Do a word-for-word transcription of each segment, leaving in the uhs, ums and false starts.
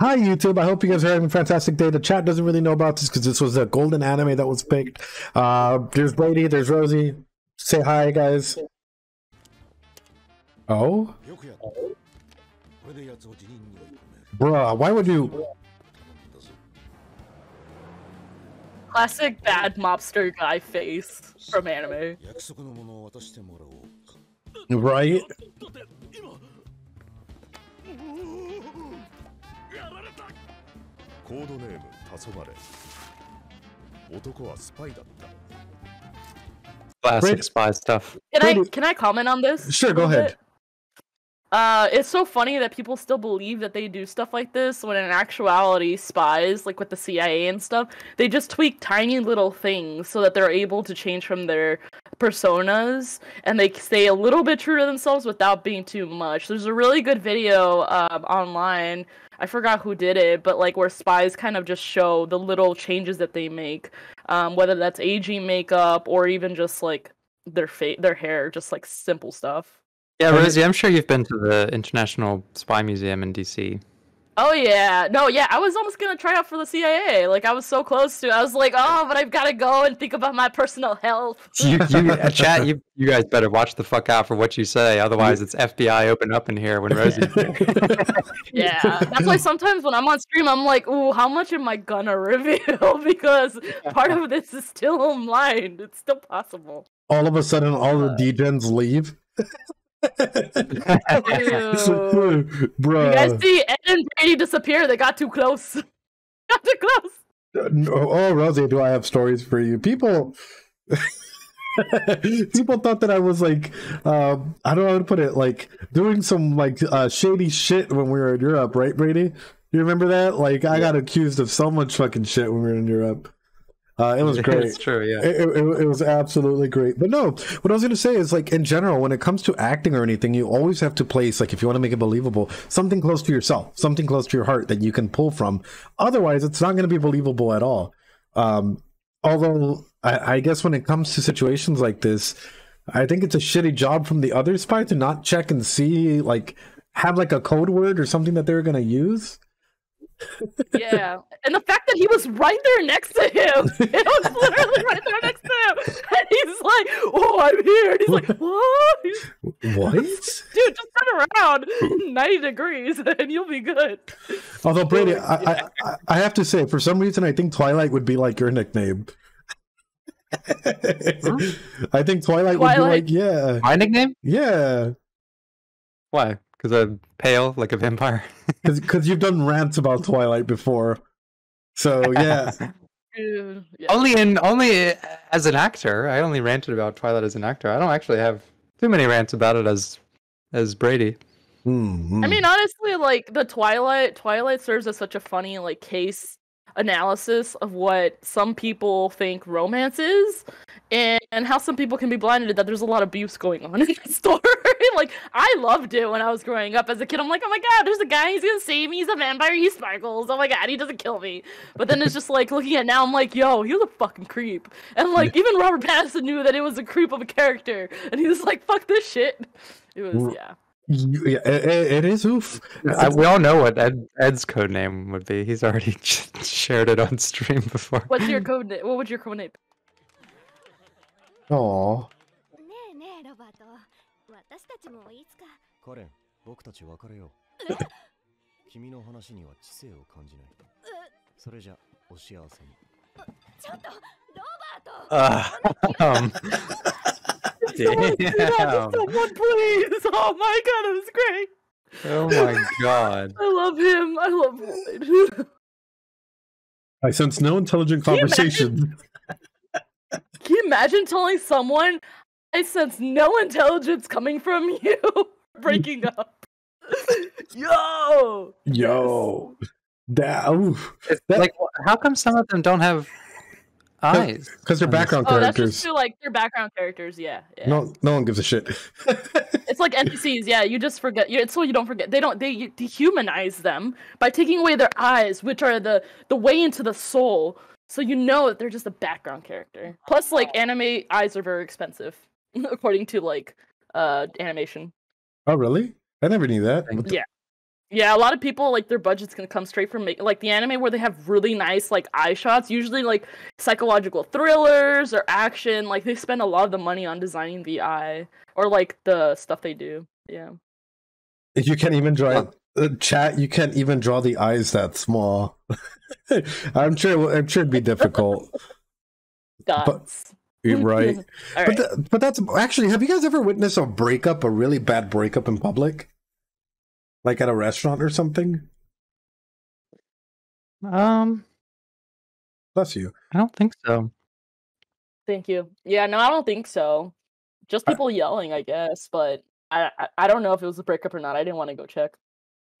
Hi, YouTube. I hope you guys are having a fantastic day. The chat doesn't really know about this because this was a golden anime that was picked. Uh, there's Brady. There's Rosie. Say hi, guys. Oh? Bruh, why would you... Classic bad mobster guy face from anime. Right? Classic spy stuff. Can I can I comment on this? Sure, go ahead. Uh, it's so funny that people still believe that they do stuff like this when in actuality spies, like with the C I A and stuff, they just tweak tiny little things so that they're able to change from their personas and they stay a little bit true to themselves without being too much. There's a really good video um, online, I forgot who did it, but like where spies kind of just show the little changes that they make, um, whether that's aging makeup or even just like their fa their hair, just like simple stuff. Yeah, Rosie, I'm sure you've been to the International Spy Museum in D C. Oh, yeah. No, yeah, I was almost going to try out for the C I A. Like, I was so close to it. I was like, oh, but I've got to go and think about my personal health. You, you, chat, you, you guys better watch the fuck out for what you say. Otherwise, it's F B I open up in here when Rosie's there. Yeah. That's why sometimes when I'm on stream, I'm like, ooh, how much am I going to reveal? Because part of this is still online. It's still possible. All of a sudden, all the D gens leave. Bro, you guys see Ed and Brady disappear. They got too close. Got too close. No, oh, Rosie, do I have stories for you? People, people thought that I was like, um, I don't know how to put it, like doing some like uh, shady shit when we were in Europe, right, Brady? You remember that? Like, I got accused of so much fucking shit when we were in Europe. Uh, it was great. It's true, yeah. It, it, it was absolutely great. But no, what I was going to say is, like, in general, when it comes to acting or anything, you always have to place, like, if you want to make it believable, something close to yourself, something close to your heart that you can pull from. Otherwise, it's not going to be believable at all. Um, although, I, I guess when it comes to situations like this, I think it's a shitty job from the other spy to not check and see, like, have, like, a code word or something that they were going to use. Yeah, and the fact that he was right there next to him, it was literally right there next to him, and he's like, "Oh, I'm here," and he's like, "What? What? Dude, just turn around ninety degrees, and you'll be good." Although Brady, I, I, I have to say, for some reason, I think Twilight would be like your nickname. Huh? I think Twilight, Twilight would be like, yeah, my nickname, yeah. Why? Because I'm pale like a vampire. Because you've done rants about Twilight before. So, yeah. Dude, yeah. Only in only as an actor. I only ranted about Twilight as an actor. I don't actually have too many rants about it as as Brady. Mm-hmm. I mean, honestly, like, the Twilight, Twilight serves as such a funny, like, case analysis of what some people think romance is and, and how some people can be blinded that there's a lot of abuse going on in the story. Like, I loved it when I was growing up as a kid. I'm like, oh my god, there's a guy, he's gonna save me, he's a vampire, he sparkles, oh my god, he doesn't kill me. But then it's just like, looking at now, I'm like, yo, he was a fucking creep. And like, even Robert Pattinson knew that it was a creep of a character, and he was like, fuck this shit. It was, yeah. Yeah, it, it is oof. I, we all know what Ed, Ed's code name would be. He's already shared it on stream before. What's your code name? What would your code name be? Aww. Uh, um. Someone do that, just someone, please! Oh my god, it was great! Oh my god. I love him. I love Lloyd. I sense no intelligent conversation. Can you imagine, can you imagine telling someone, I sense no intelligence coming from you, breaking up? Yo! Yo. Yes. That, oof. That, like, how come some of them don't have... eyes, because they're background oh, characters. That's just too, like, they're background characters, yeah, yeah. No, no one gives a shit. It's like N P Cs, yeah. You just forget. It's so you don't forget. They don't. They dehumanize them by taking away their eyes, which are the the way into the soul. So you know that they're just a background character. Plus, like, anime eyes are very expensive, according to like uh animation. Oh really? I never knew that. Yeah. Yeah, a lot of people, like, their budget's gonna come straight from, like, the anime where they have really nice, like, eye shots, usually, like, psychological thrillers or action. Like, they spend a lot of the money on designing the eye or, like, the stuff they do. Yeah. You can't even draw, uh, chat, you can't even draw the eyes that small. I'm sure, I'm sure it'd be difficult. Dots. But, right. right. But, the, but that's, actually, have you guys ever witnessed a breakup, a really bad breakup in public? Like at a restaurant or something? Um, Bless you. I don't think so. Thank you. Yeah, no, I don't think so. Just people I, yelling, I guess. But I, I, I don't know if it was a breakup or not. I didn't want to go check.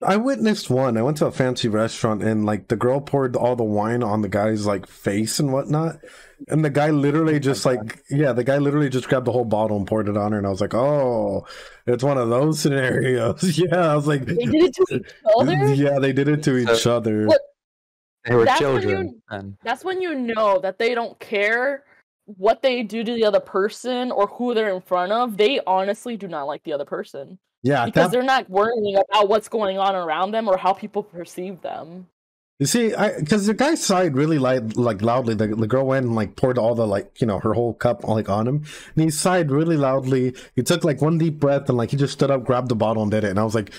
I witnessed one. I went to a fancy restaurant and like the girl poured all the wine on the guy's like face and whatnot. And the guy literally just oh like, yeah, the guy literally just grabbed the whole bottle and poured it on her. And I was like, oh, it's one of those scenarios. Yeah. I was like, they did it to each other? Yeah, they did it to each so, other. What, they were that's children. When you, and... That's when you know that they don't care what they do to the other person or who they're in front of. They honestly do not like the other person. Yeah, because that... they're not worrying about what's going on around them or how people perceive them. You see, because the guy sighed really loud, like loudly. The, the girl went and like poured all the like you know her whole cup like on him, and he sighed really loudly. He took like one deep breath and like he just stood up, grabbed the bottle, and did it. And I was like,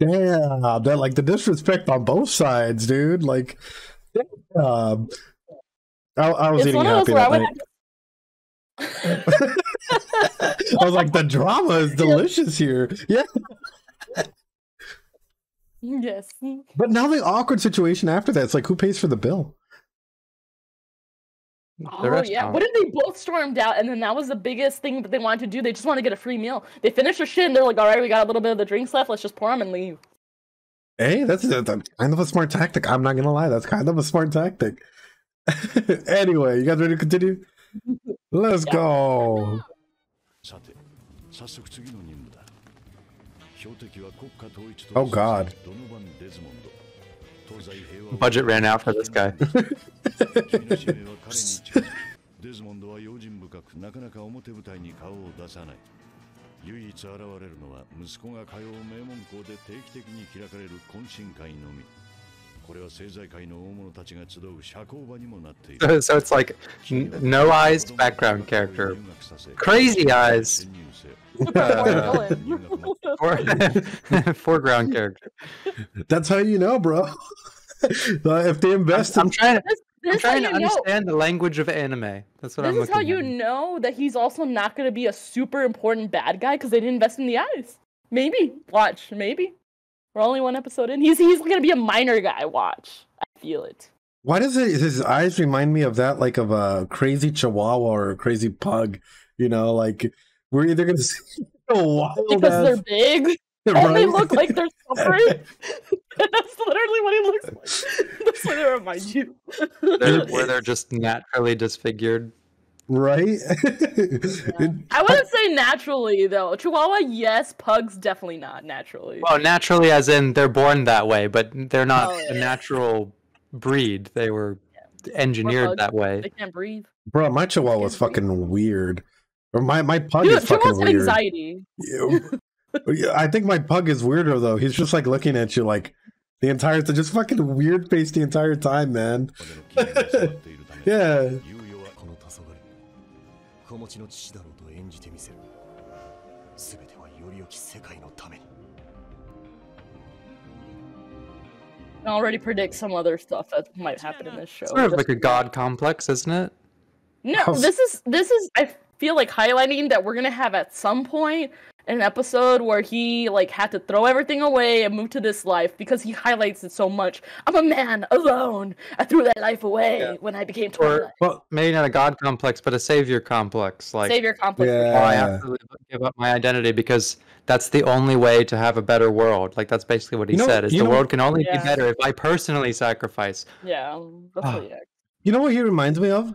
"Damn, that like the disrespect on both sides, dude!" Like, damn. I, I was it's eating happy that night. I was like, the drama is delicious here. Yeah. Yes. But now the awkward situation after that, it's like, who pays for the bill? Oh, yeah. What if they both stormed out and then that was the biggest thing that they wanted to do? They just want to get a free meal. They finish their shit and they're like, all right, we got a little bit of the drinks left. Let's just pour them and leave. Hey, that's, that's kind of a smart tactic. I'm not going to lie. That's kind of a smart tactic. Anyway, you guys ready to continue? Let's yeah. go. Oh God! Budget ran out for this guy. So it's like no eyes, background character, crazy eyes, uh, foreground character. That's how you know, bro. If they invest, I'm, I'm trying to, this, this I'm trying to understand know. the language of anime. That's what this I'm. This is how at. you know that he's also not going to be a super important bad guy because they didn't invest in the eyes. Maybe watch, maybe. We're only one episode in. He's he's gonna be a minor guy. Watch, I feel it. Why does it, his eyes remind me of that, like of a crazy Chihuahua or a crazy pug? You know, like we're either gonna see a wild because ass... they're big they're and right? they look like they're suffering. And that's literally what he looks like. That's what they remind you. They're, where they're just naturally disfigured. Right? Yeah. I wouldn't say naturally, though. Chihuahua, yes. Pugs, definitely not naturally. Well, naturally as in they're born that way, but they're not oh, yeah. a natural breed. They were yeah. engineered that way. They can't breathe. Bro, my Chihuahua is fucking breathe. weird. Or my, my pug Dude, is fucking weird. anxiety. Yeah. I think my pug is weirder, though. He's just like looking at you like the entire time. Just fucking weird face the entire time, man. Yeah. I already predict some other stuff that might happen in this show. Sort of like a god complex, isn't it? No, this is this is I feel like highlighting that we're gonna have at some point an episode where he like had to throw everything away and move to this life because he highlights it so much. I'm a man alone. I threw that life away yeah. when I became Twilight. Or, well, maybe not a god complex, but a savior complex. Like savior complex. Yeah. Oh, I absolutely give up my identity because that's the only way to have a better world. Like that's basically what he you know, said. Is the know, world can only yeah. be better if I personally sacrifice. Yeah. That's oh. yeah. You know what he reminds me of?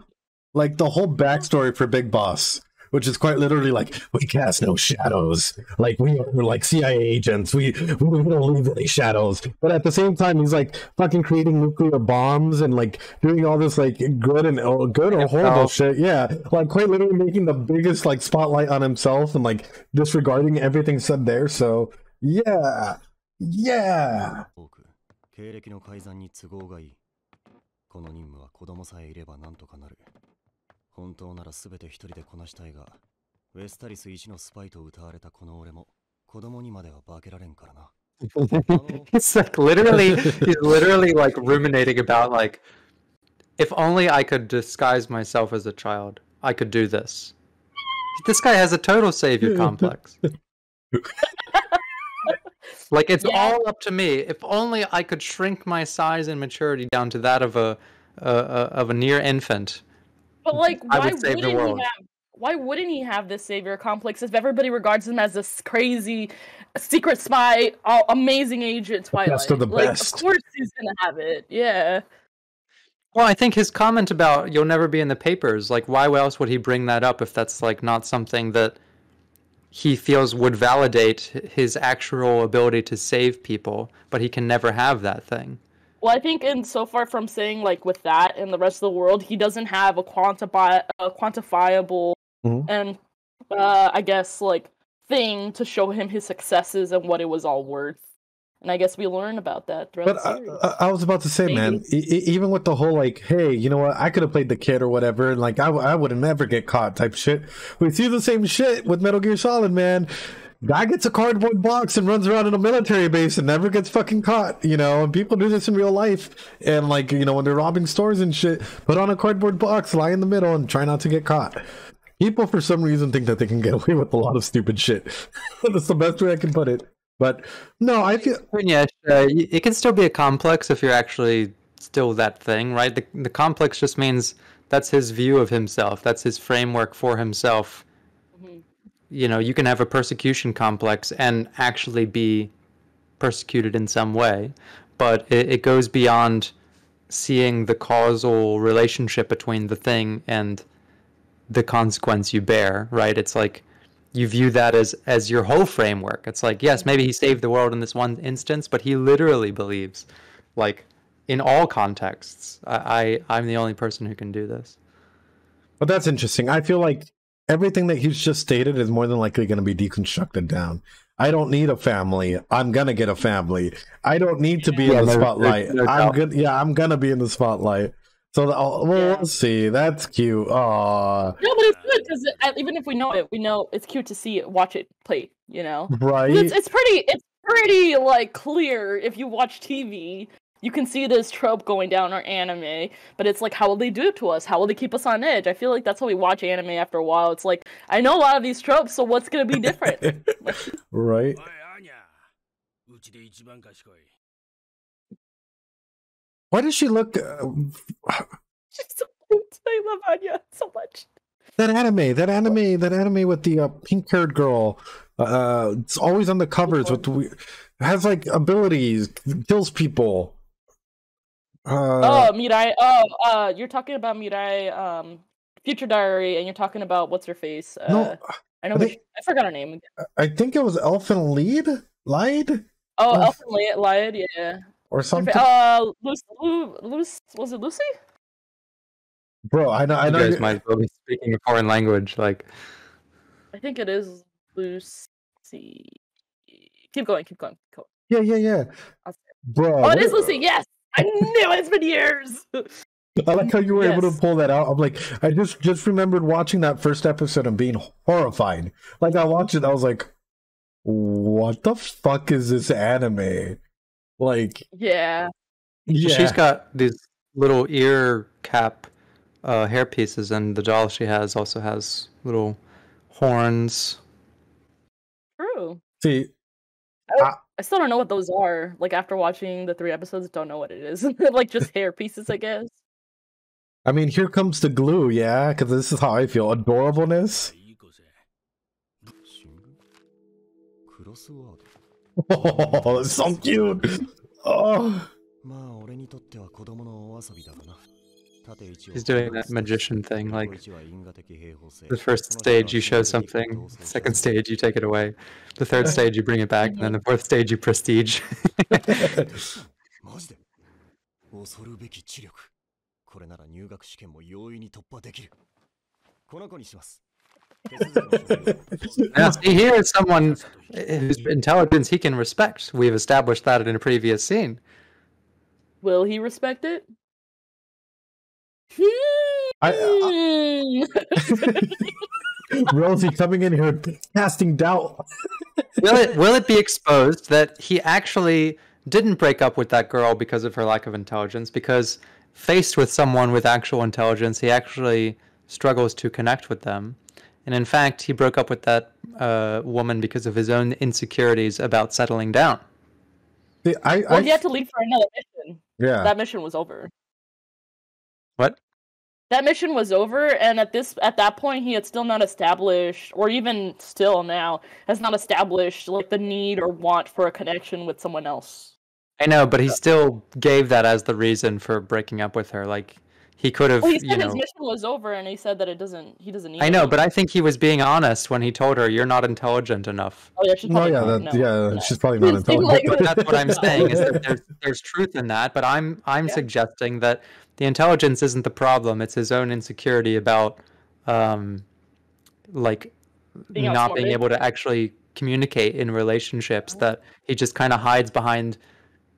Like the whole backstory for Big Boss. Which is quite literally like, we cast no shadows. Like, we are like C I A agents. We, we don't leave any shadows. But at the same time, he's like fucking creating nuclear bombs and like doing all this like good and good or horrible shit. Yeah. Like, quite literally making the biggest like spotlight on himself and like disregarding everything said there. So, yeah. Yeah! It's like literally, he's literally like ruminating about like, if only I could disguise myself as a child, I could do this. This guy has a total savior complex. Like, it's yeah. all up to me. If only I could shrink my size and maturity down to that of a uh, uh, of a near infant. But like, why would wouldn't he have? Why wouldn't he have this savior complex if everybody regards him as this crazy secret spy, all amazing agent Twilight? Best of the like, best. Of course he's gonna have it. Yeah. Well, I think his comment about you'll never be in the papers, like, why else would he bring that up if that's like not something that he feels would validate his actual ability to save people, but he can never have that thing. Well, I think in so far from saying like with that and the rest of the world, he doesn't have a, quantifi a quantifiable mm-hmm. and uh, I guess like thing to show him his successes and what it was all worth. And I guess we learn about that throughout the series. But I, I was about to say, man, e even with the whole, like, hey, you know what, I could have played the kid or whatever, and, like, I, I would never get caught type shit. We see the same shit with Metal Gear Solid, man. Guy gets a cardboard box and runs around in a military base and never gets fucking caught, you know? And people do this in real life. And, like, you know, when they're robbing stores and shit, put on a cardboard box, lie in the middle, and try not to get caught. People, for some reason, think that they can get away with a lot of stupid shit. That's the best way I can put it. But no, I feel yeah, uh, it can still be a complex if you're actually still that thing, right? The the complex just means that's his view of himself, that's his framework for himself. Mm-hmm. You know, you can have a persecution complex and actually be persecuted in some way, but it, it goes beyond seeing the causal relationship between the thing and the consequence you bear, right? It's like, you view that as as your whole framework. It's like, yes, maybe he saved the world in this one instance, but he literally believes, like, in all contexts, I, I I'm the only person who can do this. Well, that's interesting. I feel like everything that he's just stated is more than likely going to be deconstructed down. I don't need a family. I'm gonna get a family. I don't need to be yeah, in the spotlight. There's, there's I'm good. Yeah, I'm gonna be in the spotlight. So the, oh, we'll yeah. see. That's cute. Aww. No, but it's good because it, even if we know it, we know it's cute to see it, watch it, play. You know, right? It's, it's pretty. It's pretty like clear. If you watch T V, you can see this trope going down or anime. But it's like, how will they do it to us? How will they keep us on edge? I feel like that's how we watch anime. After a while, it's like, I know a lot of these tropes, so what's gonna be different? Right. Why does she look? Uh, She's so cute. I love Anya so much. That anime, that anime, that anime with the uh, pink-haired girl. Uh, it's always on the covers. With the, has like abilities, kills people. Uh, oh, Mirai. Oh, uh, you're talking about Mirai, um, Future Diary, and you're talking about what's her face? Uh, no, I know. I, think, she, I forgot her name again. I think it was Elfin Lied. Lied. Oh, uh, Elfin Lied. Lied. Yeah. Or something. Uh, Lucy, Lucy, was it Lucy? Bro, I know. I know. You guys might be speaking a foreign language. Like, I think it is Lucy. Keep going. Keep going. Keep going. Yeah, yeah, yeah. Bro. Oh, it is Lucy. Yes, I knew it. It's been years. I like how you were yes. able to pull that out. I'm like, I just just remembered watching that first episode and being horrified. Like, I watched it, I was like, "What the fuck is this anime?" Like, yeah. yeah, she's got these little ear cap uh, hair pieces, and the doll she has also has little horns. True. See, I, I, I still don't know what those are. Like, after watching the three episodes, I don't know what it is. Like, just hair pieces, I guess. I mean, here comes the glue, yeah, because this is how I feel. Adorableness. Oh, that's so cute! Oh. He's doing that magician thing, like, the first stage you show something, the second stage you take it away, the third stage you bring it back, and then the fourth stage you prestige. Now, see, here is someone whose intelligence he can respect. We've established that in a previous scene. Will he respect it? I, uh, Rosie coming in here casting doubt. Will it, will it be exposed that he actually didn't break up with that girl because of her lack of intelligence? Because faced with someone with actual intelligence, he actually struggles to connect with them. And in fact, he broke up with that uh, woman because of his own insecurities about settling down. See, I, well, I, he had to leave for another mission. Yeah. That mission was over. What? That mission was over, and at this at that point, he had still not established, or even still now, has not established like the need or want for a connection with someone else. I know, but he yeah. still gave that as the reason for breaking up with her. Like he could have. Well, he said you know, his mission was over, and he said that it doesn't. He doesn't need. I know, it. But I think he was being honest when he told her, "You're not intelligent enough." Oh yeah, she's probably no, yeah, that, no. yeah, she's probably not intelligent. Like, but that's what I'm saying is that there's there's truth in that, but I'm I'm yeah. suggesting that. The intelligence isn't the problem. It's his own insecurity about, um, like, being not being able to actually communicate in relationships that he just kind of hides behind,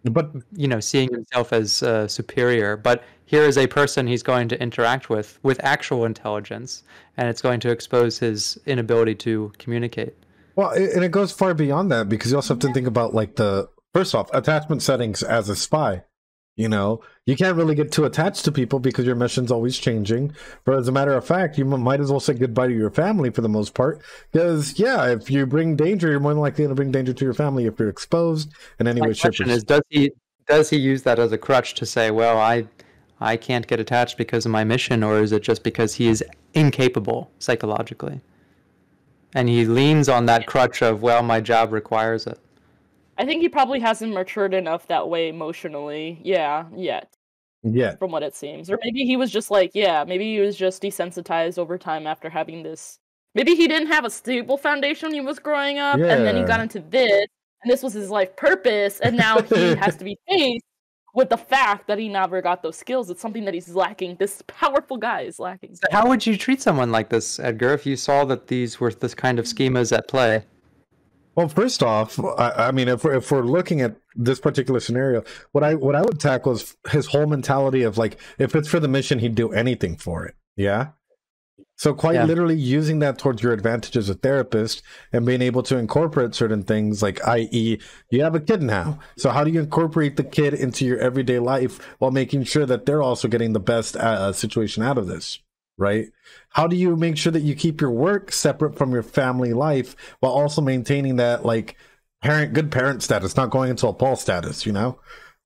but you know, seeing himself as uh, superior. But here is a person he's going to interact with with actual intelligence, and it's going to expose his inability to communicate. Well, and it goes far beyond that because you also have to think about like the first off attachment settings as a spy. You know, you can't really get too attached to people because your mission's always changing. But as a matter of fact, you might as well say goodbye to your family for the most part. Because, yeah, if you bring danger, you're more than likely to bring danger to your family if you're exposed in any My way. Question is, does he, does he use that as a crutch to say, well, I, I can't get attached because of my mission, or is it just because he is incapable psychologically? And he leans on that crutch of, well, my job requires it. I think he probably hasn't matured enough that way emotionally, yeah, yet. Yeah. From what it seems. Or maybe he was just like, yeah, maybe he was just desensitized over time after having this. Maybe he didn't have a stable foundation when he was growing up, yeah. and then he got into this, and this was his life purpose, and now he has to be faced with the fact that he never got those skills. It's something that he's lacking. This powerful guy is lacking. So how would you treat someone like this, Edgar, if you saw that these were this kind of schemas at play? Well, first off, I, I mean, if we're, if we're looking at this particular scenario, what I what I would tackle is his whole mentality of like, if it's for the mission, he'd do anything for it. Yeah. So quite yeah. literally using that towards your advantage as a therapist and being able to incorporate certain things like, that is, you have a kid now. So how do you incorporate the kid into your everyday life while making sure that they're also getting the best uh, situation out of this? Right? How do you make sure that you keep your work separate from your family life while also maintaining that like parent, good parent status, not going into a Paul status, you know?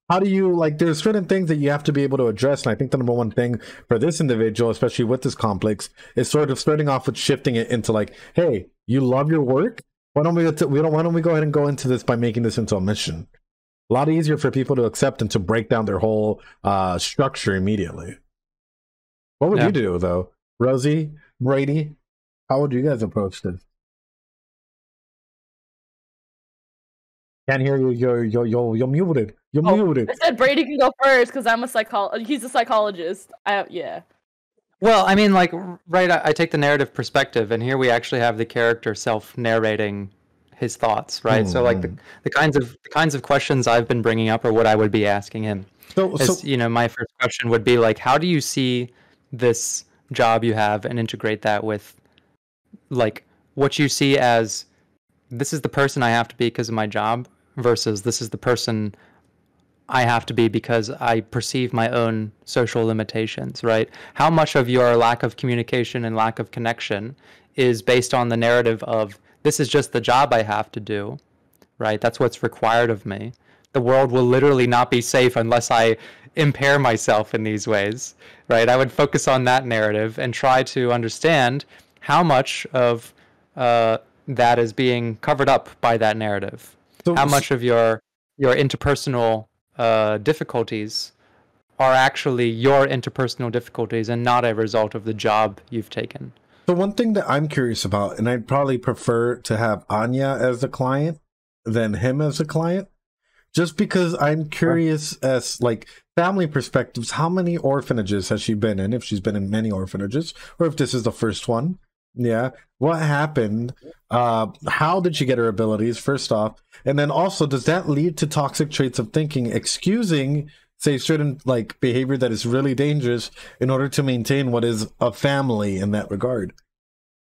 How do you like, there's certain things that you have to be able to address. And I think the number one thing for this individual, especially with this complex, is sort of starting off with shifting it into like, hey, you love your work. Why don't we, we don't, why don't we go ahead and go into this by making this into a mission? A lot easier for people to accept and to break down their whole uh, structure immediately. What would yeah. you do, though? Rosie, Brady, how would you guys approach this? Can't hear you. You're, you're, you're, you're muted. You're oh, muted. I said Brady can go first because I'm a psychologist. He's a psychologist. I, yeah. Well, I mean, like, right, I, I take the narrative perspective, and here we actually have the character self-narrating his thoughts, right? Mm. So, like, the, the, kinds of, the kinds of questions I've been bringing up are what I would be asking him. So, As, so, you know, my first question would be, like, how do you see this job you have and integrate that with like what you see as this is the person I have to be because of my job versus this is the person I have to be because I perceive my own social limitations, right? How much of your lack of communication and lack of connection is based on the narrative of this is just the job I have to do, right? That's what's required of me. The world will literally not be safe unless I impair myself in these ways, right? I would focus on that narrative and try to understand how much of uh, that is being covered up by that narrative. So how much of your your interpersonal uh, difficulties are actually your interpersonal difficulties and not a result of the job you've taken. So one thing that I'm curious about, and I'd probably prefer to have Anya as the client than him as the client, just because I'm curious as, like, family perspectives, how many orphanages has she been in, if she's been in many orphanages, or if this is the first one, Yeah. What happened? Uh, how did she get her abilities, first off? And then also, does that lead to toxic traits of thinking, excusing, say, certain like behavior that is really dangerous in order to maintain what is a family in that regard?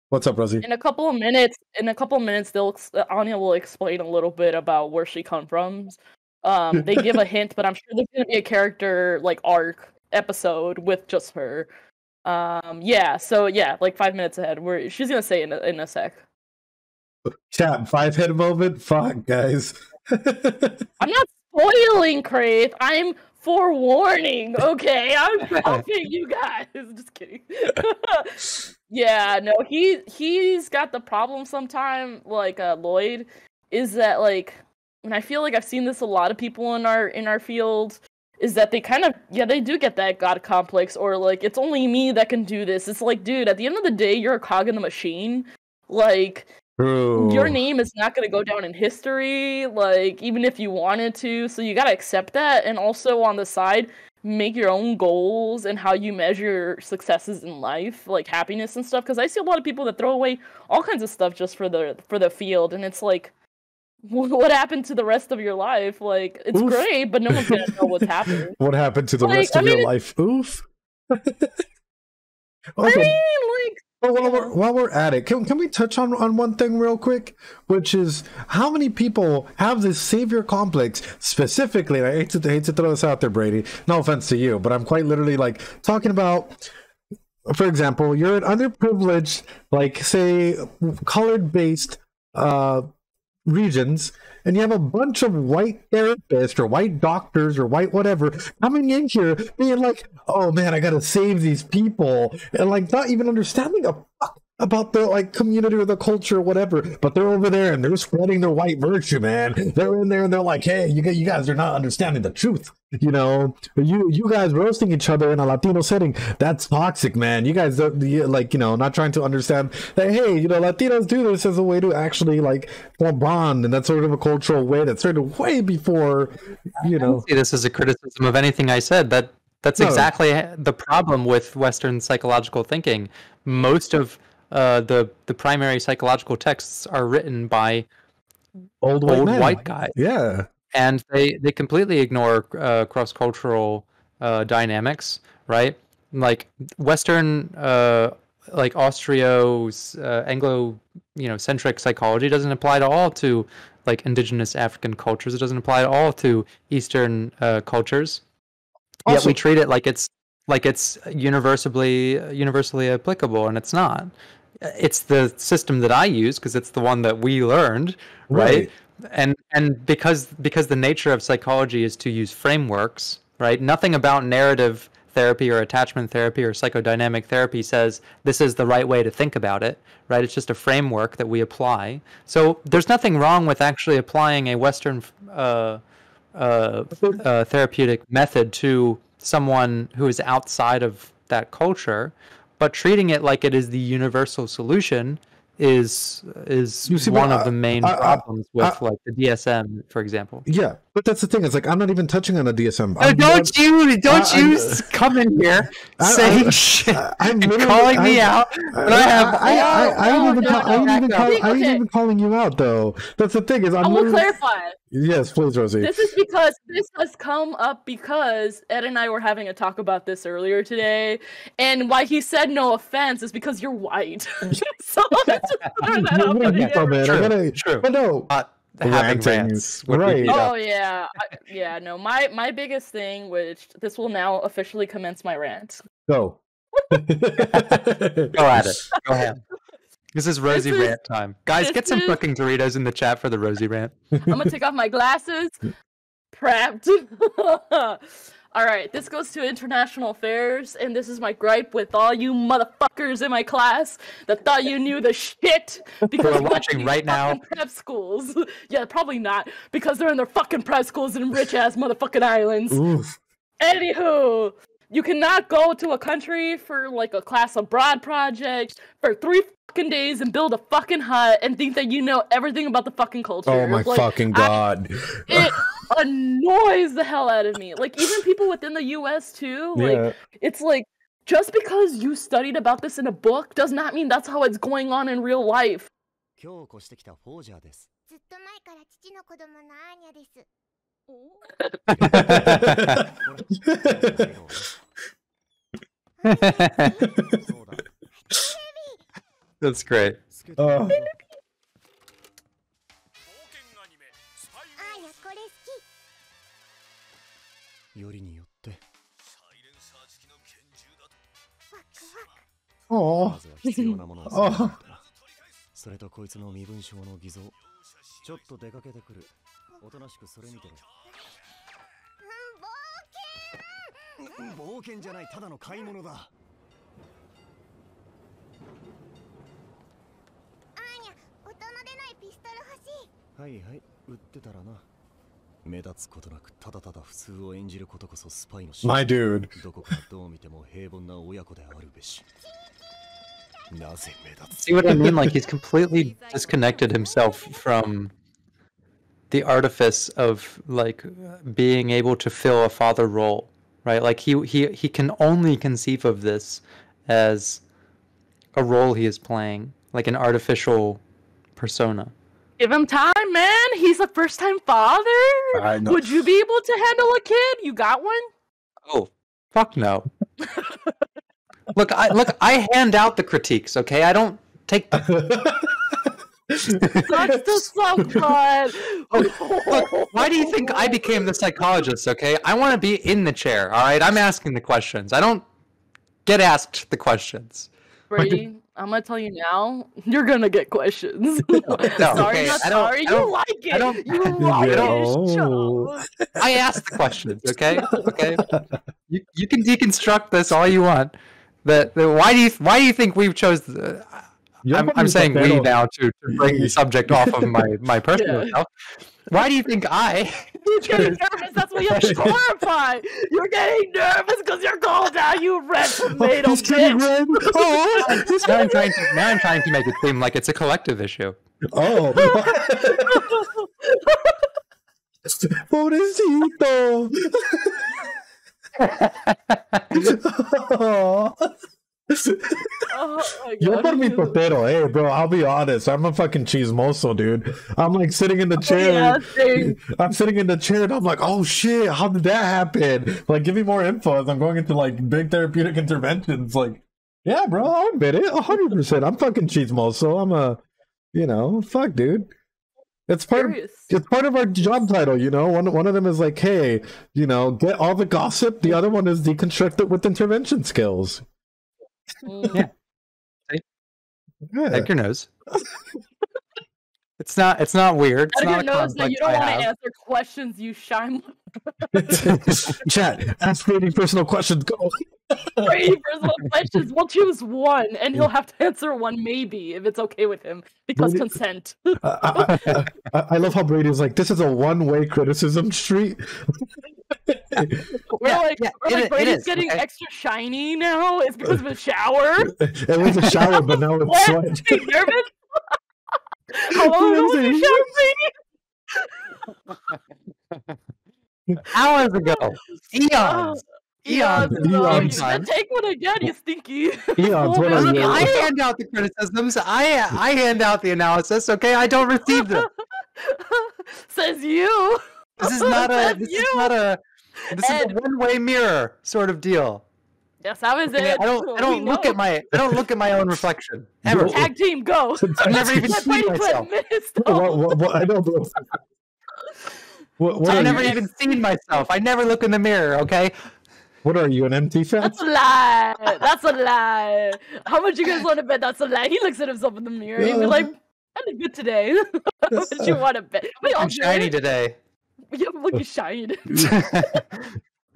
What's up, Rosie? In a couple of minutes, in a couple of minutes, they'll Anya will explain a little bit about where she comes from. Um, they give a hint, but I'm sure there's going to be a character like arc episode with just her. Um, yeah, so yeah, like five minutes ahead. Where she's going to say in a, in a sec. Chat five head moment. Fuck, guys. I'm not spoiling, Crave. I'm forewarning. Okay, I'm helping you guys. Just kidding. Yeah, no, he he's got the problem sometime, like uh, Lloyd, is that like, and I feel like I've seen this a lot of people in our in our field, is that they kind of yeah they do get that god complex, or like it's only me that can do this. It's like, dude, at the end of the day, you're a cog in the machine, like. True. Your name is not going to go down in history, like, even if you wanted to, so you got to accept that, and also on the side, make your own goals and how you measure successes in life, like happiness and stuff, because I see a lot of people that throw away all kinds of stuff just for the for the field, and it's like, what happened to the rest of your life? Like, it's Oof. great, but no one's going to know what's happened. What happened to the like, rest I of mean, your life? Oof. Also, I mean, like... Well, while we're, while we're at it, can, can we touch on, on one thing real quick, which is how many people have this savior complex specifically? And I hate to, hate to throw this out there, Brady. No offense to you, but I'm quite literally like talking about, for example, you're an underprivileged, like say, colored-based uh, regions, and you have a bunch of white therapists or white doctors or white whatever coming in here being like, oh man, I gotta save these people, and like not even understanding a fuck about the like community or the culture or whatever, but they're over there and they're spreading their white virtue, man. They're in there and they're like, hey, you you guys are not understanding the truth, you know, you you guys roasting each other in a Latino setting, that's toxic, man. You guys are, like, you know, not trying to understand that, hey, you know, Latinos do this as a way to actually like bond, and that's sort of a cultural way that started way before, you know. See this as a criticism of anything I said. That that's no. exactly the problem with Western psychological thinking. Most of Uh, the the primary psychological texts are written by old white, old white guys, yeah, and they they completely ignore uh, cross cultural uh, dynamics, right? Like Western, uh, like Austro uh, Anglo, you know, centric psychology doesn't apply at all to like indigenous African cultures. It doesn't apply at all to Eastern uh, cultures. Also, yet we treat it like it's like it's universally universally applicable, and it's not. It's the system that I use because it's the one that we learned, right? right? And and because because the nature of psychology is to use frameworks, right? Nothing about narrative therapy or attachment therapy or psychodynamic therapy says this is the right way to think about it, right? It's just a framework that we apply. So there's nothing wrong with actually applying a Western uh, uh, uh, therapeutic method to someone who is outside of that culture. But treating it like it is the universal solution is is see, one of I, the main I, problems I, with I, like the D S M, for example. Yeah, but that's the thing. It's like I'm not even touching on a D S M. No, I'm, don't I'm, you don't I, you I, come in here I, saying I, shit I, I'm and calling I, me I, out. But I, I have I I, I, I, no, even no, I, no, I, even call, I ain't even calling you out though. That's the thing is I'm. I will clarify. Yes, please, Rosie. This is because this has come up because Ed and I were having a talk about this earlier today, and why he said no offense is because you're white. So let's just throw that out there. True, gonna, true. But no, not having rants. Right. Oh yeah, I, yeah. No, my my biggest thing, which this will now officially commence my rant. Go. Go at it. Go ahead. This is Rosie this is, rant time. Guys, get some is, fucking Doritos in the chat for the Rosie rant. I'm going to take off my glasses. Prepped. All right, this goes to international affairs, and this is my gripe with all you motherfuckers in my class that thought you knew the shit because we're watching right now. Prep schools. Yeah, probably not, because they're in their fucking prep schools in rich-ass motherfucking islands. Oof. Anywho. You cannot go to a country for, like, a class abroad project for three fucking days and build a fucking hut and think that you know everything about the fucking culture. Oh, my like, fucking God. I, it annoys the hell out of me. Like, even people within the U S, too. Like, yeah. It's like, Just because you studied about this in a book does not mean that's how it's going on in real life. That's great. Oh. Oh. Oh. My dude. See what I mean? Like, he's completely disconnected himself from the artifice of, like, being able to fill a father role, right? Like, he, he, he can only conceive of this as a role he is playing, like an artificial persona. Give him time, man. He's a first-time father. I know. Would you be able to handle a kid? You got one? Oh, fuck no. Look, I look. I hand out the critiques. Okay, I don't take them. That's the sub-pod. Look, why do you think I became the psychologist? Okay, I want to be in the chair. All right, I'm asking the questions. I don't get asked the questions. Brady, I'm gonna tell you now. You're gonna get questions. No, sorry, okay, not sorry. You like it. I don't, you like no. it. I asked the questions. Okay, okay. You you can deconstruct this all you want. That, that why do you why do you think we've chosen? Uh, I'm, I'm saying we on. now to, to bring the subject off of my my personal yeah. self. Why do you think I? You're getting nervous. That's why you have to clarify. You're getting nervous because you're cold now. You red tomato, bitch. Red. Oh. Now, I'm trying to, now I'm trying to make it seem like it's a collective issue. Oh. Pobrecito. Oh. Oh my God. You're for me potato, hey bro. I'll be honest. I'm a fucking chismoso, dude. I'm like sitting in the chair. Oh, yeah, I'm sitting in the chair, and I'm like, oh shit, how did that happen? Like, give me more info. As I'm going into like big therapeutic interventions, like, yeah, bro, I'll admit it, one hundred percent. I'm fucking chismoso. I'm a, you know, fuck, dude. It's part of, it's part of our job title, you know. One one of them is like, hey, you know, get all the gossip. The other one is deconstruct it with intervention skills. Yeah. Heck your nose. It's not. It's not weird. It's not a conflict that you don't want to answer questions. You shine. Chat. Ask Brady personal questions. Go. Brady personal questions. We'll choose one, and he'll have to answer one, maybe, if it's okay with him, because Brady, consent. I, I, I, I love how Brady's like, this is a one-way criticism street. Yeah, we're yeah, like, yeah, we're it, like Brady's is, getting okay. extra shiny now. It's because of the shower. It was a shower, but now it's sweat. Are you nervous? How long ago was the shower, Brady? Hours ago. Eons. Eons. Eons. Eons. You should take one again, you stinky. Eons. What are you? I hand out the criticisms. I I hand out the analysis. Okay, I don't receive them. Says you. This is not a. This is not a. This Ed. is a one-way mirror sort of deal. Yes, I was okay, it. I don't. I don't we look know. at my. I don't look at my own reflection ever. Tag team, go! I've never even seen myself. What, what, what, I don't. What, what I've never you? even seen myself. I never look in the mirror. Okay. What are you, an empty fan? That's a lie. That's a lie. How much you guys want to bet that's a lie? He looks at himself in the mirror. He'd be like, "I look good today." How much you want to bet? We all I'm shiny it. today. Yeah, look, you shine.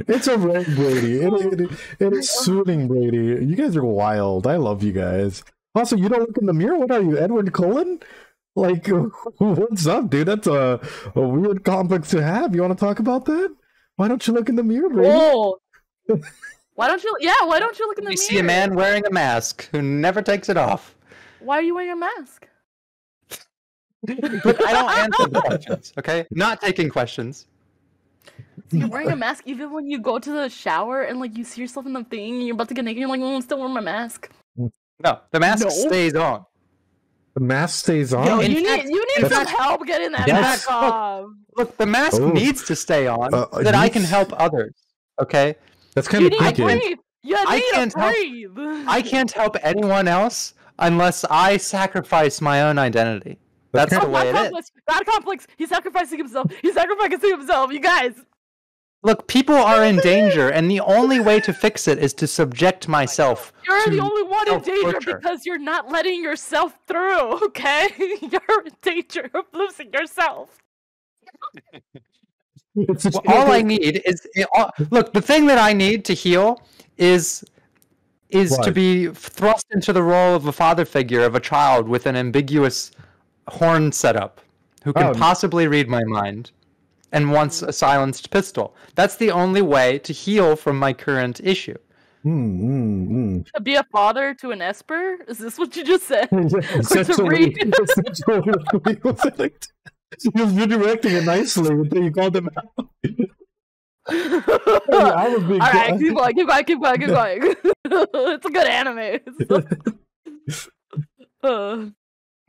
It's a red Brady. It, it, it, it is soothing, Brady. You guys are wild. I love you guys. Also, you don't look in the mirror? What are you, Edward Cullen? Like, what's up, dude? That's a, a weird complex to have. You want to talk about that? Why don't you look in the mirror, Brady? Whoa. Why don't you? Yeah, why don't you look in the you mirror? You see a man wearing a mask who never takes it off. Why are you wearing a mask? But I don't answer the questions, okay? Not taking questions. So you're wearing a mask even when you go to the shower and like you see yourself in the thing and you're about to get naked and you're like, oh, I'm still wearing my mask. No, the mask no. stays on. The mask stays on? Yo, you, fact, need, you need some fact, help getting that yes. mask off. Look, look the mask oh. needs to stay on uh, so that I can help others. Okay? That's kind you of need breathe. You need I can't breathe. Help, I can't help anyone else unless I sacrifice my own identity. That's okay. the oh, way it complex. is. Bad complex. He's sacrificing himself. He's sacrificing himself. You guys. Look, people are in danger, and the only way to fix it is to subject myself. You're to the only one in danger torture. because you're not letting yourself through, okay? You're in danger of losing yourself. Well, all I need is... All, look, the thing that I need to heal is... is what? to be thrust into the role of a father figure of a child with an ambiguous horn setup who can um, possibly read my mind and wants a silenced pistol. That's the only way to heal from my current issue. Mm, mm, mm. To be a father to an Esper? Is this what you just said? Essentially, you're directing it nicely until you called them out. I mean, All right, glad. keep going, keep going, keep going, keep going. It's a good anime. uh.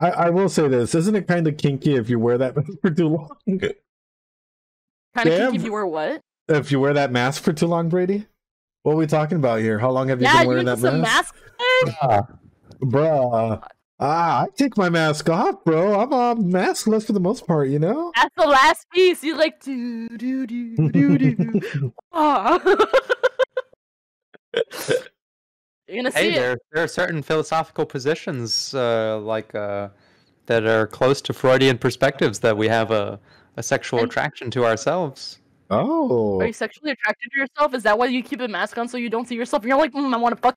I, I will say this. Isn't it kind of kinky if you wear that mask for too long? Kind of yeah, kinky if you wear what? If you wear that mask for too long, Brady? What are we talking about here? How long have you yeah, been wearing you that mask? mask uh, bruh. Ah, I take my mask off, bro. I'm uh, maskless for the most part, you know? That's the last piece. You're like, do, do, do, do, do. You're gonna hey, see there, it. there are certain philosophical positions uh, like uh, that are close to Freudian perspectives that we have a, a sexual and attraction to ourselves. Oh. Are you sexually attracted to yourself? Is that why you keep a mask on so you don't see yourself? And you're like, mm, I want to fuck.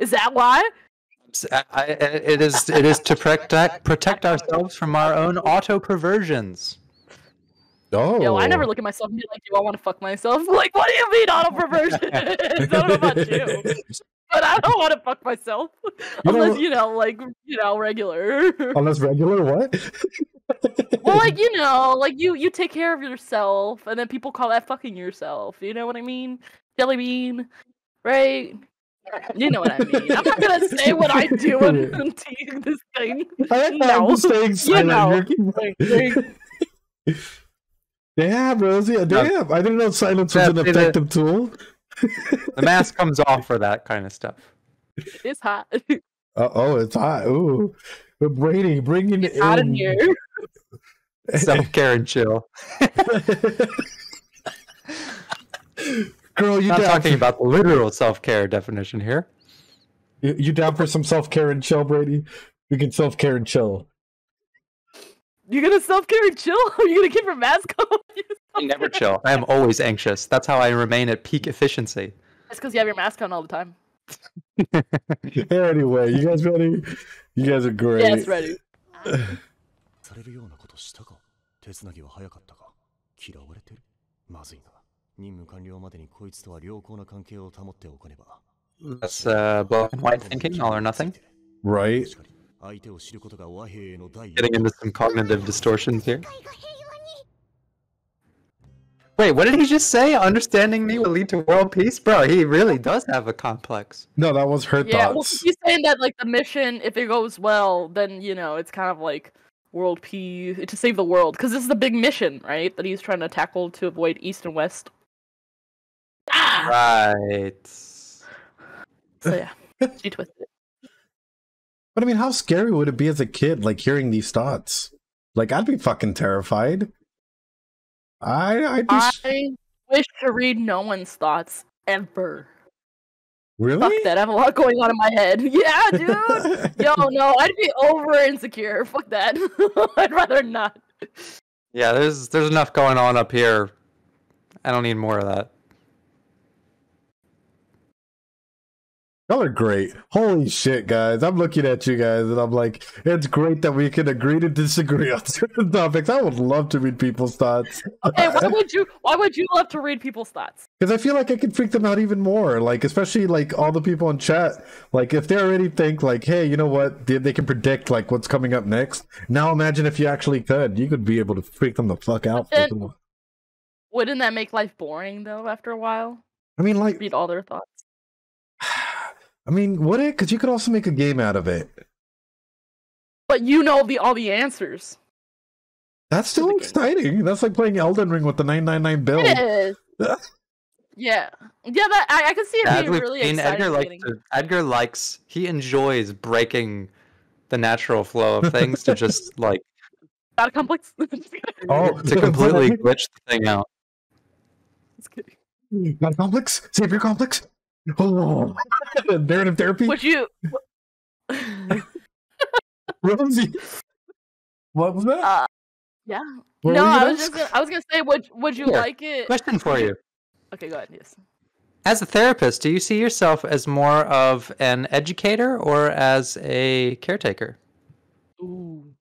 Is that why? I, I, it is. It is to protect protect ourselves from our own auto perversions. Oh. Yo, I never look at myself and be like, do I want to fuck myself? Like, what do you mean auto perversion? I don't know about you. But I don't want to fuck myself. You Unless, don't... you know, like, you know, regular. Unless regular, what? Well, like, you know, like, you, you take care of yourself, and then people call that fucking yourself. You know what I mean? Jelly bean, right? You know what I mean. I'm not going to say what I do in this thing. I no. You know. Damn, Rosie. Damn. I didn't know silence was an effective tool. The mask comes off for that kind of stuff. It's hot. Uh oh, it's hot. Ooh, but Brady, bringing it out in here. Self care and chill. Girl, you not down talking for... about the literal self care definition here. You, you down for some self care and chill, Brady? We can self care and chill. You're gonna self care and chill? Or are you gonna keep your mask on? I never chill. I am always anxious. That's how I remain at peak efficiency. That's because you have your mask on all the time. Anyway, you guys ready? You guys are great. Yes, ready. That's uh, black and white thinking, all or nothing. Right. Getting into some cognitive distortions here. Wait, what did he just say? Understanding me will lead to world peace? Bro, he really does have a complex. No, that was her yeah, thoughts. Yeah, well, he's saying that, like, the mission, if it goes well, then, you know, it's kind of like world peace, to save the world. Because this is the big mission, right? That he's trying to tackle to avoid East and West. Ah! Right. So, yeah. She twisted it. But, I mean, how scary would it be as a kid, like, hearing these thoughts? Like, I'd be fucking terrified. I I, just... I wish to read no one's thoughts ever. Really? Fuck that. I have a lot going on in my head. Yeah, dude. Yo, no, I'd be over insecure. Fuck that. I'd rather not. Yeah, there's there's enough going on up here. I don't need more of that. Y'all are great. Holy shit, guys. I'm looking at you guys and I'm like, it's great that we can agree to disagree on certain topics. I would love to read people's thoughts. Okay, why would you why would you love to read people's thoughts? Because I feel like I can freak them out even more. Like, especially like all the people in chat. Like, if they already think like, hey, you know what? They, they can predict like what's coming up next. Now imagine if you actually could. You could be able to freak them the fuck out. Then, Wouldn't that make life boring, though, after a while? I mean, like... read all their thoughts. I mean, would it? Because you could also make a game out of it. But you know the all the answers. That's still exciting. That's like playing Elden Ring with the nine nine nine build. It is. Yeah. Yeah, that, I, I can see it yeah, being like, really exciting. Edgar likes, to, Edgar likes... He enjoys breaking the natural flow of things to just, like... Not complex. Oh, to completely glitch the thing out. Got a complex? Save your complex? Oh, narrative therapy? Would you... Rosie? What was that? Uh, yeah. Where no, I was, just gonna, I was going to say, would, would you Here. like it... Question for you. Okay, go ahead, yes. As a therapist, do you see yourself as more of an educator or as a caretaker? Ooh.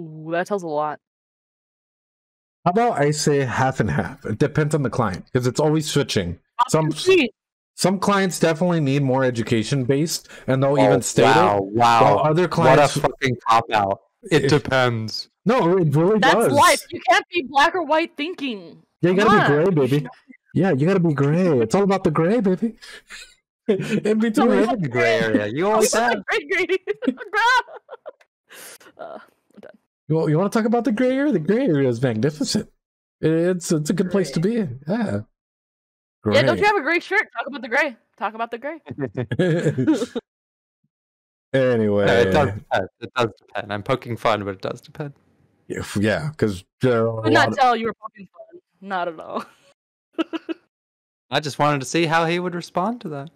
Ooh, that tells a lot. How about I say half and half? It depends on the client, because it's always switching. Some some clients definitely need more education based, and they'll oh, even state wow, it. Wow! Wow! Other clients, what a fucking cop out. It, it depends. No, it really That's does. That's life. You can't be black or white thinking. Yeah, you gotta Come be on. gray, baby. Yeah, you gotta be gray. It's all about the gray, baby. In between no, the gray area, you always said. uh, You, you want to talk about the gray area? The gray area is magnificent. It's it's a good place to be. Yeah. Gray. Yeah, don't you have a gray shirt? Talk about the gray. Talk about the gray. Anyway. No, it does depend. It does depend. I'm poking fun, but it does depend. Yeah, because... Uh, I could not tell of... you were poking fun. Not at all. I just wanted to see how he would respond to that.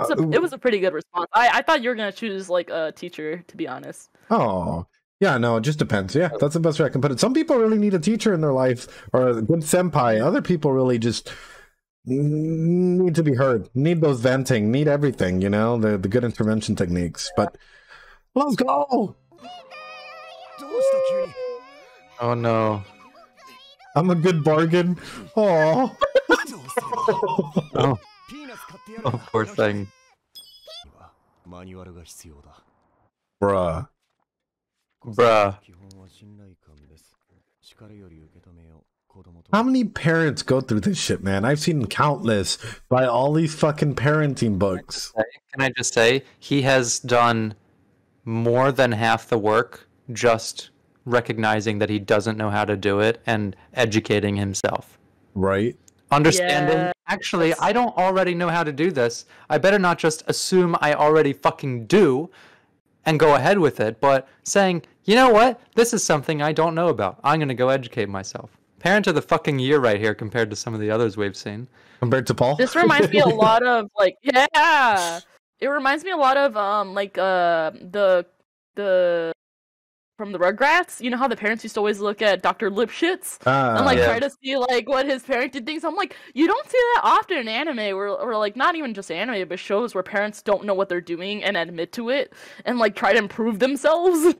It's a, it was a pretty good response. I, I thought you were going to choose like a teacher, to be honest. Oh, yeah, no, it just depends. Yeah, that's the best way I can put it. Some people really need a teacher in their life or a good senpai. Other people really just need to be heard, need those venting, need everything, you know, the, the good intervention techniques. But let's go. Oh, no. I'm a good bargain. Aww. Oh. Oh, poor thing. Bruh. Bruh. How many parents go through this shit, man? I've seen countless by all these fucking parenting books. Can I just say, he has done more than half the work just recognizing that he doesn't know how to do it and educating himself. Right. Understanding, yeah. Actually, I don't already know how to do this. I better not just assume I already fucking do and go ahead with it, but saying, you know what? This is something I don't know about. I'm going to go educate myself. Parent of the fucking year right here compared to some of the others we've seen. Compared to Paul? This reminds me a lot of, like, yeah! It reminds me a lot of, um, like, uh, the, the, from the Rugrats. You know how the parents used to always look at Doctor Lipschitz? Uh, and, like, yeah. try to see, like, what his parent did things. I'm like, you don't see that often in anime, or, or, like, not even just anime, but shows where parents don't know what they're doing and admit to it and, like, try to improve themselves.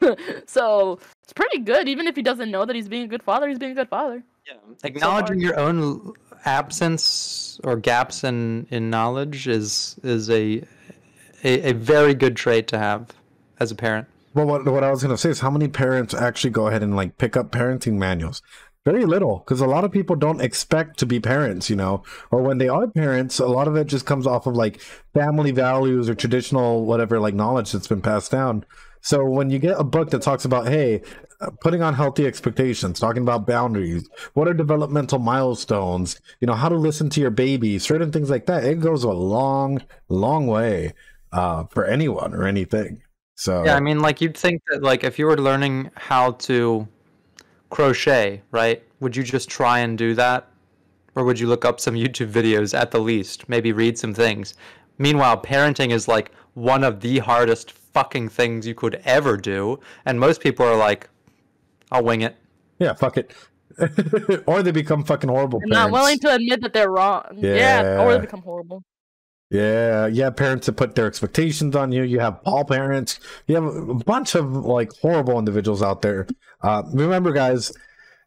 So, it's pretty good. Even if he doesn't know that he's being a good father, he's being a good father. Yeah. Acknowledging your own absence or gaps in, in knowledge is is a, a a very good trait to have as a parent. Well, what, what I was going to say is how many parents actually go ahead and, like, pick up parenting manuals? Very little, because a lot of people don't expect to be parents, you know? Or when they are parents, a lot of it just comes off of, like, family values or traditional whatever, like, knowledge that's been passed down. So when you get a book that talks about, hey, putting on healthy expectations, talking about boundaries, what are developmental milestones, you know, how to listen to your baby, certain things like that, it goes a long, long way uh, for anyone or anything. So yeah, I mean, like, you'd think that, like, if you were learning how to crochet, right, would you just try and do that? Or would you look up some YouTube videos at the least, maybe read some things? Meanwhile, parenting is, like, one of the hardest fucking things you could ever do. And most people are like, I'll wing it. Yeah, fuck it. Or they become fucking horrible parents. Not willing to admit that they're wrong. Yeah. Yeah, or they become horrible. Yeah, you have parents that put their expectations on you. You have all parents. You have a bunch of, like, horrible individuals out there. Uh, remember, guys,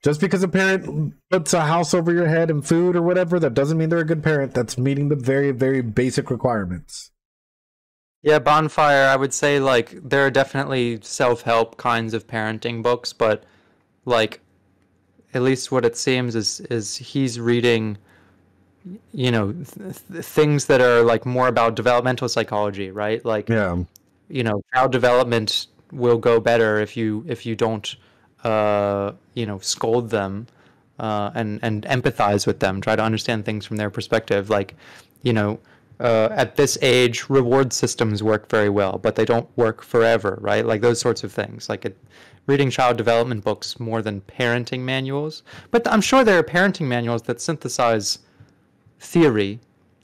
just because a parent puts a house over your head and food or whatever, that doesn't mean they're a good parent. That's meeting the very, very basic requirements. Yeah, Bonfire, I would say, like, there are definitely self-help kinds of parenting books, but, like, at least what it seems is is he's reading, you know, th th things that are like more about developmental psychology, right? Like, yeah, you know, child development will go better if you if you don't, uh, you know, scold them, uh, and and empathize with them, try to understand things from their perspective. Like, you know, uh, at this age, reward systems work very well, but they don't work forever, right? Like those sorts of things. Like it, reading child development books more than parenting manuals, but I'm sure there are parenting manuals that synthesize theory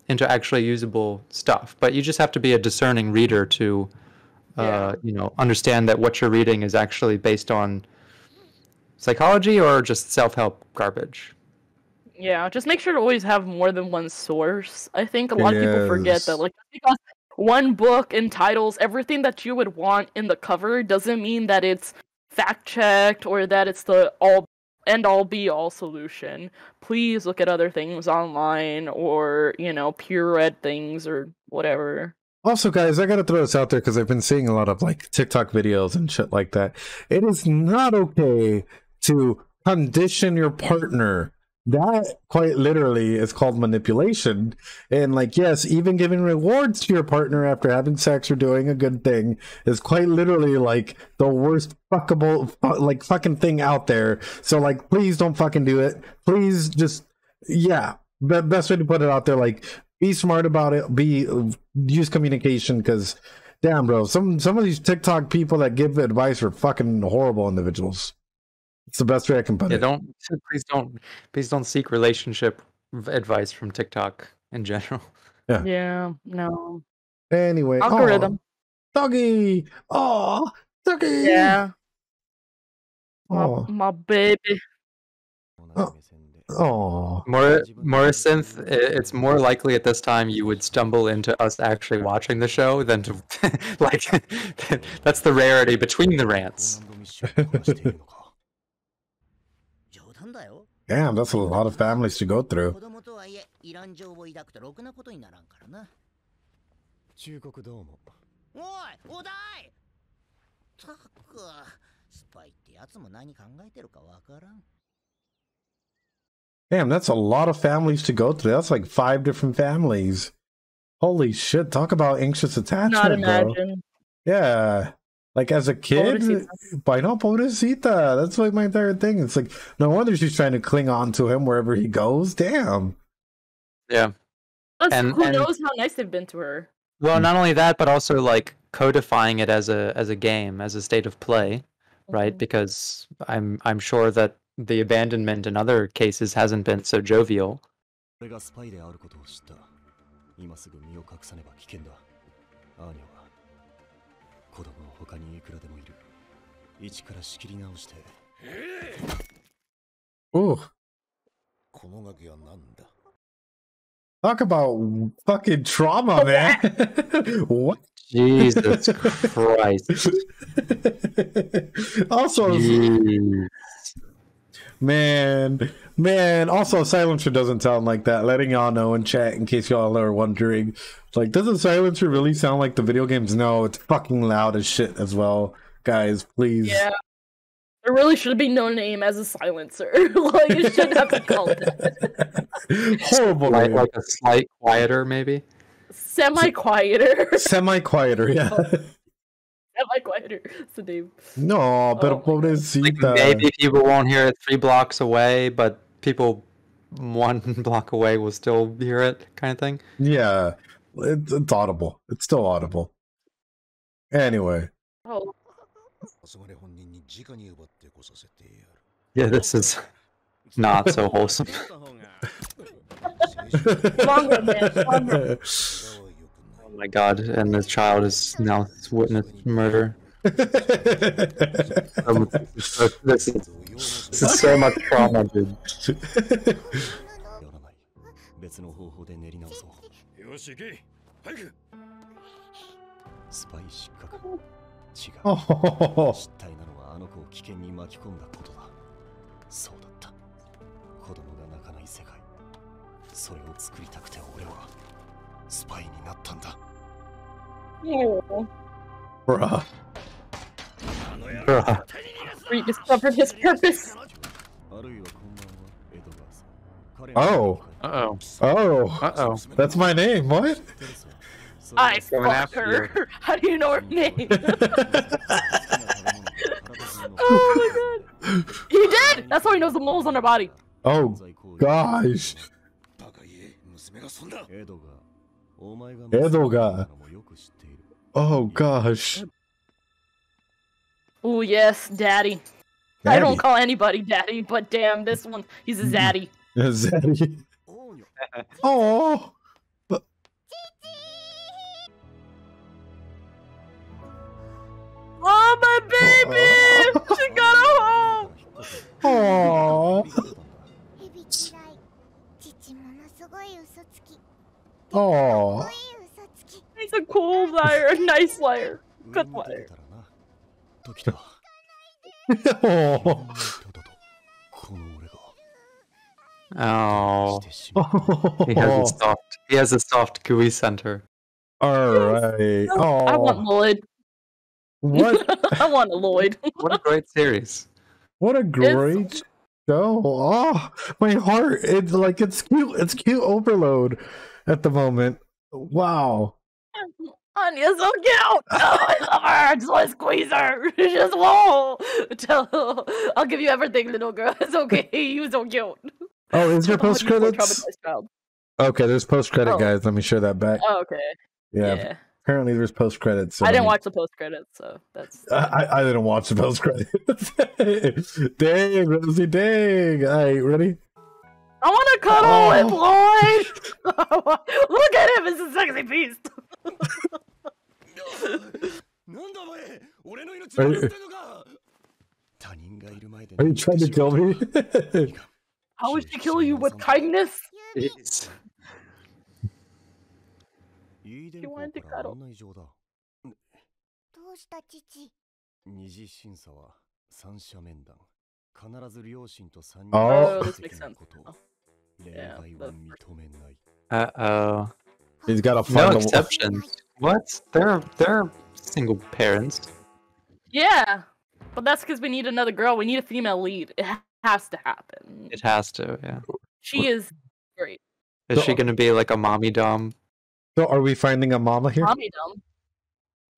into actually usable stuff, but you just have to be a discerning reader to, uh, yeah. you know, understand that what you're reading is actually based on psychology or just self-help garbage. Yeah, just make sure to always have more than one source. I think a lot yes. of people forget that, like, because one book entitles everything that you would want in the cover doesn't mean that it's fact-checked or that it's the all end all be all solution. Please look at other things online, or, you know, peer read things or whatever. Also, guys, I gotta throw this out there because I've been seeing a lot of like TikTok videos and shit like that. It is not okay to condition your partner. That quite literally is called manipulation. And like, yes, even giving rewards to your partner after having sex or doing a good thing is quite literally like the worst fuckable like fucking thing out there. So like, please don't fucking do it. Please just, yeah, the best way to put it out there, like, be smart about it, be use communication, because damn, bro, some some of these TikTok people that give advice are fucking horrible individuals. It's the best way I can put yeah, it. Don't please don't please don't seek relationship advice from TikTok in general. Yeah. Yeah. No. Anyway. Algorithm. Oh, doggy. Oh, doggy. Yeah. Oh, my, my baby. Oh. Oh. More more synth. It's more likely at this time you would stumble into us actually watching the show than to like. That's the rarity between the rants. Damn, that's a lot of families to go through. Damn, that's a lot of families to go through. That's like five different families. Holy shit, talk about anxious attachment, bro. Yeah. Like, as a kid, by no, pobrecita. That's like my entire thing. It's like, no wonder she's trying to cling on to him wherever he goes. Damn. Yeah. Plus, and who and, knows how nice they've been to her. Well, not only that, but also like codifying it as a as a game, as a state of play, right? Mm-hmm. Because I'm I'm sure that the abandonment in other cases hasn't been so jovial. Ooh. Talk about fucking trauma, man. What? Jesus Christ. Also, jeez. Man, man. Also, Silencer doesn't sound like that. Letting y'all know in chat, in case y'all are wondering, like, doesn't Silencer really sound like the video games? No, it's fucking loud as shit as well, guys. Please. Yeah, there really should be no name as a Silencer. Like, you should have to call it that. Horrible. Like, like a slight quieter, maybe. Semi quieter. Semi quieter. Yeah. Am I quieter? It's the name. No, pero pobrecita. Like, maybe people won't hear it three blocks away, but people one block away will still hear it, kind of thing. Yeah, it's, it's audible. It's still audible. Anyway. Oh. Yeah, this is not so wholesome. Longer, man. Longer. Oh my god, and the child is now witnessed murder. um, this, is, this is so much trauma, dude. Oh. Oh. Bruh. Bruh. Rediscovered his purpose. Oh. Uh-oh. Oh. Uh-oh. That's my name. What? I fucked her. How do you know her name? Oh my god. He did! That's how he knows the moles on her body. Oh, gosh. Edoga. Oh, gosh. Oh, yes, daddy. daddy. I don't call anybody daddy, but damn, this one, he's a zaddy. A zaddy. Oh. Oh, my baby! Aww. She got a home! Aww. Aww. He's a cool liar, a nice liar. Good liar. Oh. He has a soft, he has a soft gooey center. Alright. Oh. I want Lloyd. What? I want a Lloyd. What a great series. What a great it's... show. Oh, my heart. It's like, it's cute. It's cute overload at the moment. Wow. Anya's so cute. Oh, I love her. I just want to squeeze her. She just won't. Tell, I'll give you everything, little girl. It's okay. You're so cute. Oh, is there post credits? Okay, there's post credit, oh. guys. Let me share that back. Oh, okay. Yeah. yeah. Apparently there's post credits. So I didn't watch the post credits, so that's. I, I didn't watch the post credits. Dang, Rosie, dang! All right, ready? I want to cuddle oh. with Lloyd. Look at him; it's a sexy beast. Are you, are you trying to kill me? How would she kill you with kindness? It's... She wanted to cuddle. Oh, this makes sense. Oh. Yeah, uh oh. He's got to find no exceptions. What? They're they're single parents. Yeah, but that's because we need another girl. We need a female lead. It has to happen. It has to. Yeah. She is great. Is she going to be like a mommy dom? So are we finding a mama here? Mommy dumb.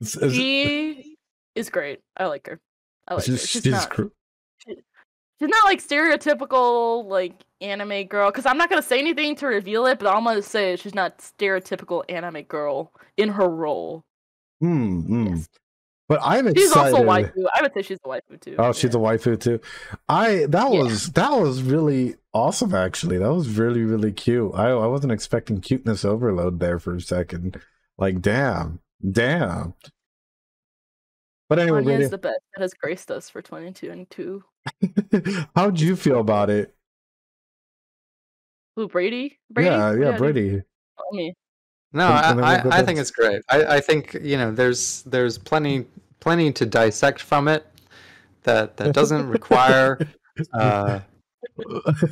Is, is, she is great. I like her. I like she's, her. She's, she's, not, she, she's not like stereotypical like anime girl. Because I'm not going to say anything to reveal it, but I'm going to say she's not stereotypical anime girl in her role. Hmm. Mm. Yes. But I'm she's excited. She's also waifu. I would say she's a waifu too. Oh, she's yeah. a waifu too. I that yeah. was that was really awesome. Actually, that was really really cute. I I wasn't expecting cuteness overload there for a second. Like damn, damn. But anyway, Anya is the best that has graced us for twenty twenty-two. How'd you feel about it? Who Brady? Brady? Yeah, yeah, yeah Brady. Me. No, I, I, I think it's great. I, I think, you know, there's there's plenty plenty to dissect from it that that doesn't require uh,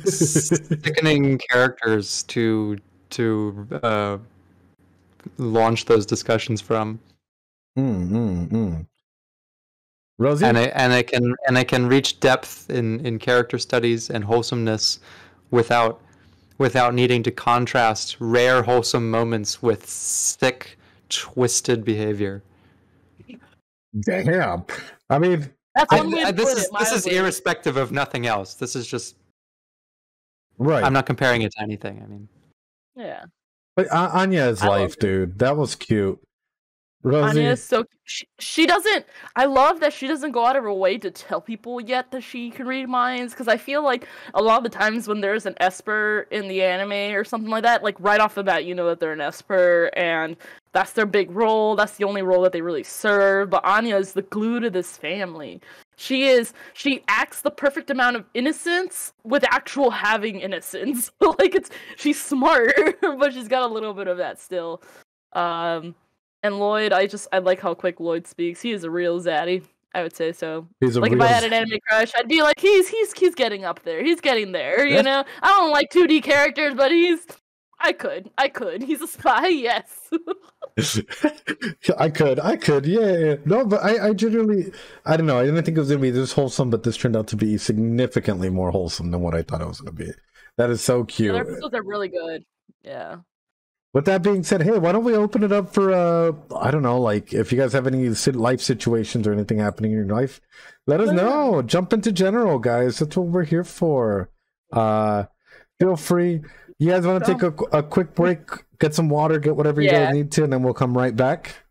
sickening characters to to uh, launch those discussions from. Mm, mm, mm. Rosie? And I and I can and I can reach depth in in character studies and wholesomeness without. without needing to contrast rare wholesome moments with sick, twisted behavior. Damn. I mean... That's I, I, this is, this is irrespective of nothing else. This is just... Right. I'm not comparing it to anything, I mean. Yeah. But uh, Anya's I life, dude. That was cute. Rosie. Anya is so... She, she doesn't... I love that she doesn't go out of her way to tell people yet that she can read minds, because I feel like a lot of the times when there's an esper in the anime or something like that, like, right off the bat, you know that they're an esper, and that's their big role. That's the only role that they really serve, but Anya is the glue to this family. She is... She acts the perfect amount of innocence with actual having innocence. Like, it's... She's smart, but she's got a little bit of that still. Um... And Lloyd, I just I like how quick Lloyd speaks. He is a real zaddy, I would say so. He's a like real... if I had an anime crush, I'd be like, he's he's he's getting up there. He's getting there, yeah. you know. I don't like two D characters, but he's I could, I could. He's a spy, yes. I could, I could, yeah, yeah. No, but I I generally I don't know. I didn't think it was gonna be this wholesome, but this turned out to be significantly more wholesome than what I thought it was gonna be. That is so cute. Their pistols are really good. Yeah. With that being said, hey, why don't we open it up for, uh, I don't know, like, if you guys have any life situations or anything happening in your life, let us know. Jump into general, guys. That's what we're here for. Uh, feel free. You guys want to take a, a quick break, get some water, get whatever you yeah. guys need to, and then we'll come right back.